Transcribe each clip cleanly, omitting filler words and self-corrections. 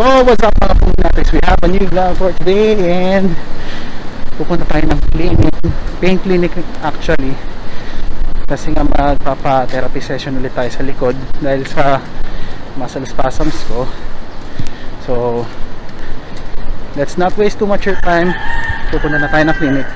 So what's up mga Pugnatics, we have a new vlog for today and pupunta tayo ng clinic, pain clinic actually, kasi nga magpapa-therapy session ulit tayo sa likod dahil sa muscle spasms ko. So let's not waste too much your time, pupunta na tayo ng clinic.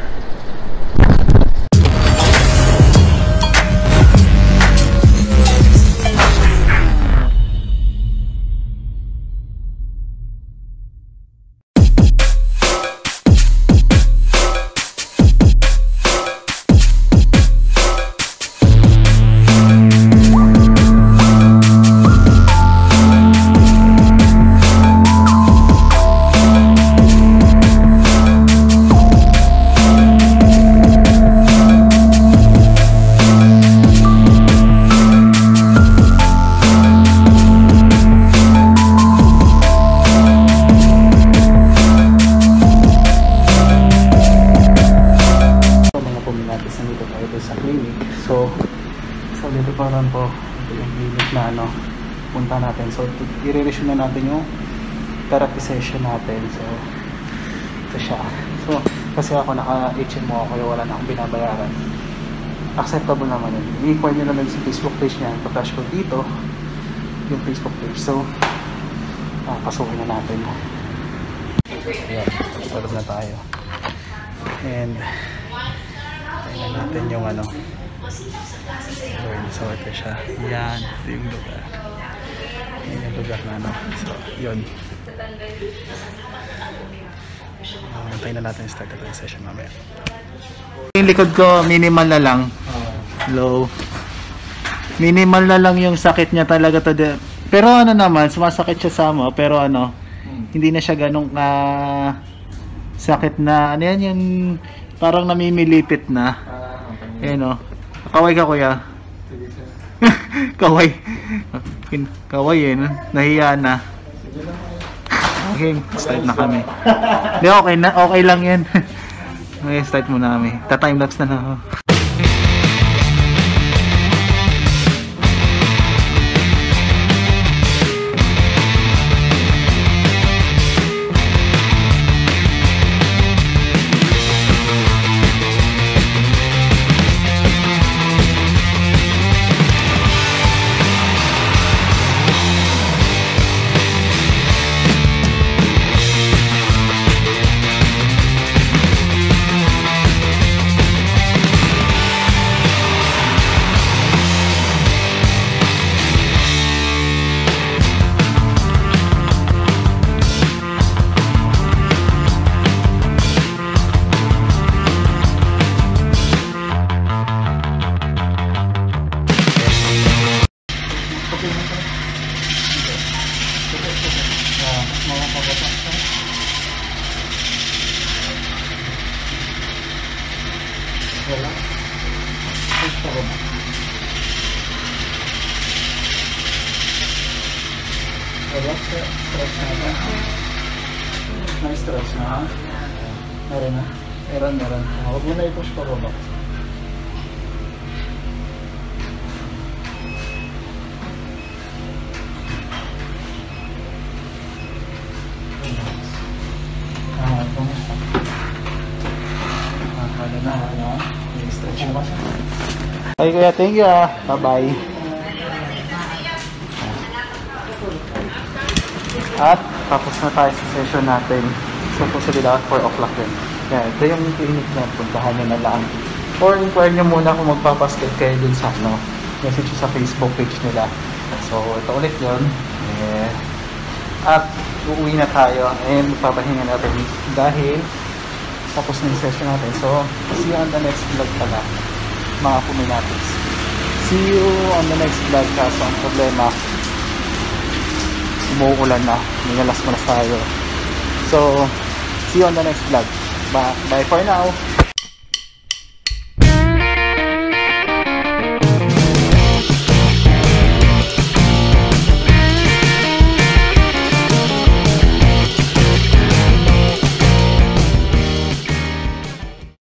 So, i-revision na natin yung therapy session natin. So, ito siya. So, kasi ako naka-HMO ako, wala na akong binabayaran. Acceptable naman yun. I-inquire nyo naman sa Facebook page niya. Pag-touch ko dito, yung Facebook page. So, pasukin na natin. Ayan, pag-tulog na tayo. And, ayan natin yung ano. So, ito siya. Ayan, ito yung lugar. Yun yung lugar na ano. So, yun. Antayin na natin start natin yung session mamaya. Yung likod ko, minimal na lang. Low. Minimal na lang yung sakit niya talaga. Pero ano naman, sumasakit siya sa mo. Pero ano, hindi na siya ganong sakit na, ano yan, yung parang namimilipit na. Ayun o. Kaway ka kuya. Kaway. Kaway eh. Nahiya na. Okay, start na kami. Hindi, okay na. Okay lang yan. Okay, start muna kami. Ta-timelapse na ako. Stretch na. Meron na. Meron, meron. Huwag mo na i-push pa baba. Ay kuya, thank you ah. Bye-bye. At tapos na tayo sa session natin. So possibly at 4 o'clock yun. Yeah, ito yung clinic na puntahan nyo na lang. Or inquire nyo muna kung magpapasket kayo dun sa ano, message sa Facebook page nila. So ito ulit yun. Yeah. At uuwi na tayo and magpapahinga natin dahil tapos na yung session natin. So see you on the next vlog pala mga Puminatics. See you on the next vlog. Kaso ang problema, umuulan na, minalas mo na tayo. So see you on the next vlog. Bye for now.